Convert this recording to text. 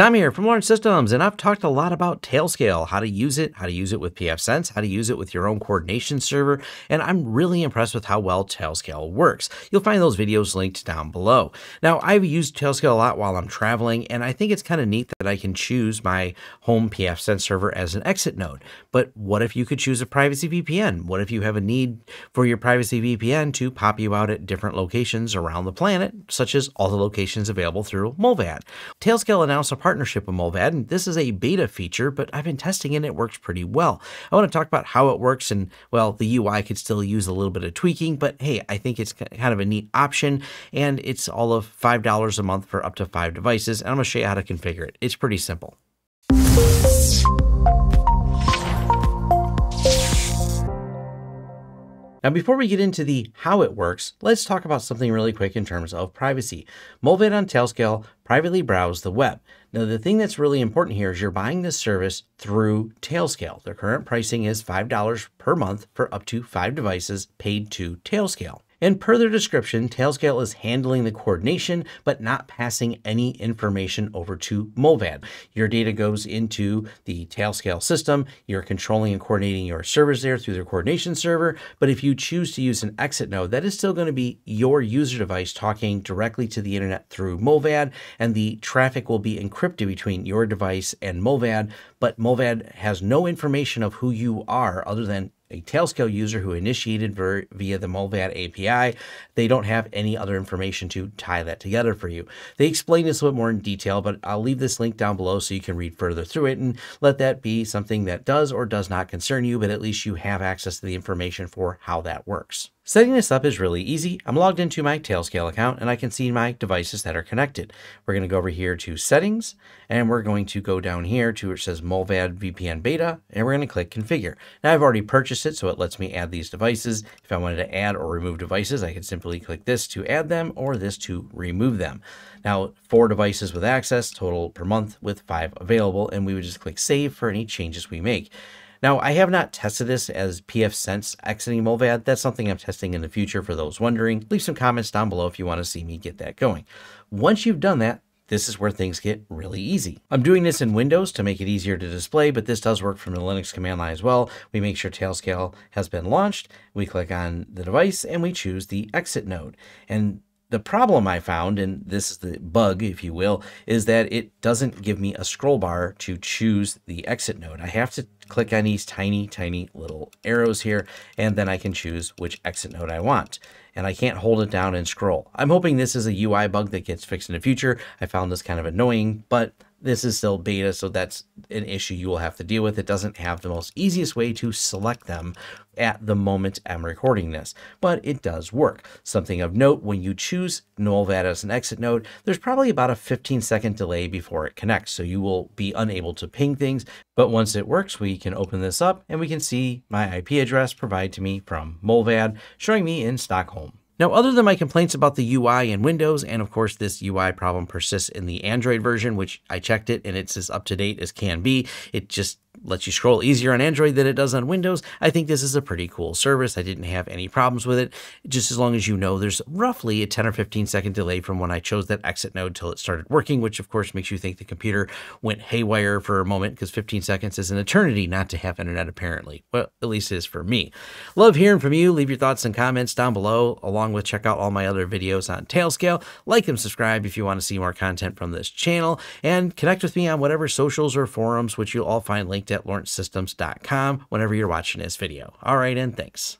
Tom here from Lawrence Systems, and I've talked a lot about Tailscale, how to use it with PFSense, how to use it with your own coordination server, and I'm really impressed with how well Tailscale works. You'll find those videos linked down below. Now, I've used Tailscale a lot while I'm traveling, and I think it's kind of neat that I can choose my home PFSense server as an exit node. But what if you could choose a privacy VPN? What if you have a need for your privacy VPN to pop you out at different locations around the planet, such as all the locations available through Mullvad? Tailscale announced a partnership with Mullvad, and this is a beta feature, but I've been testing it and it works pretty well. I want to talk about how it works, and well, the UI could still use a little bit of tweaking, but hey, I think it's kind of a neat option, and it's all of $5 a month for up to 5 devices, and I'm going to show you how to configure it. It's pretty simple. Now, before we get into the how it works, let's talk about something really quick in terms of privacy. Mullvad on Tailscale privately browse the web. Now, the thing that's really important here is you're buying this service through Tailscale. Their current pricing is $5 per month for up to 5 devices paid to Tailscale. And per their description, Tailscale is handling the coordination, but not passing any information over to Mullvad. Your data goes into the Tailscale system. You're controlling and coordinating your servers there through their coordination server. But if you choose to use an exit node, that is still going to be your user device talking directly to the internet through Mullvad, and the traffic will be encrypted between your device and Mullvad. But Mullvad has no information of who you are other than a Tailscale user who initiated via the Mullvad API. They don't have any other information to tie that together for you. They explain this a little bit more in detail, but I'll leave this link down below so you can read further through it and let that be something that does or does not concern you, but at least you have access to the information for how that works. Setting this up is really easy. I'm logged into my Tailscale account and I can see my devices that are connected. We're going to go over here to settings, and we're going to go down here to where it says Mullvad VPN beta, and we're going to click configure. Now, I've already purchased it, so it lets me add these devices. If I wanted to add or remove devices, I could simply click this to add them or this to remove them. Now, 4 devices with access total per month with 5 available, and we would just click save for any changes we make. Now, I have not tested this as PFSense exiting Mullvad. That's something I'm testing in the future for those wondering. Leave some comments down below if you want to see me get that going. Once you've done that, this is where things get really easy. I'm doing this in Windows to make it easier to display, but this does work from the Linux command line as well. We make sure Tailscale has been launched. We click on the device and we choose the exit node. And the problem I found, and this is the bug, if you will, is that it doesn't give me a scroll bar to choose the exit node. I have to click on these tiny little arrows here, and then I can choose which exit node I want. And I can't hold it down and scroll. I'm hoping this is a UI bug that gets fixed in the future. I found this kind of annoying, but this is still beta, so that's an issue you will have to deal with. It doesn't have the most easiest way to select them at the moment I'm recording this, but it does work. Something of note, when you choose Mullvad as an exit node, there's probably about a 15-second delay before it connects, so you will be unable to ping things. But once it works, we can open this up and we can see my IP address provided to me from Mullvad, showing me in Stockholm. Now, other than my complaints about the UI in Windows, and of course this UI problem persists in the Android version, which I checked it and it's as up to date as can be. It just lets you scroll easier on Android than it does on Windows. I think this is a pretty cool service. I didn't have any problems with it. Just as long as you know there's roughly a 10 or 15-second delay from when I chose that exit node till it started working, which of course makes you think the computer went haywire for a moment, because 15 seconds is an eternity not to have internet apparently. Well, at least it is for me. Love hearing from you. Leave your thoughts and comments down below, along with check out all my other videos on Tailscale. Like and subscribe if you want to see more content from this channel, and connect with me on whatever socials or forums, which you'll all find linked at lawrencesystems.com whenever you're watching this video. All right, and thanks.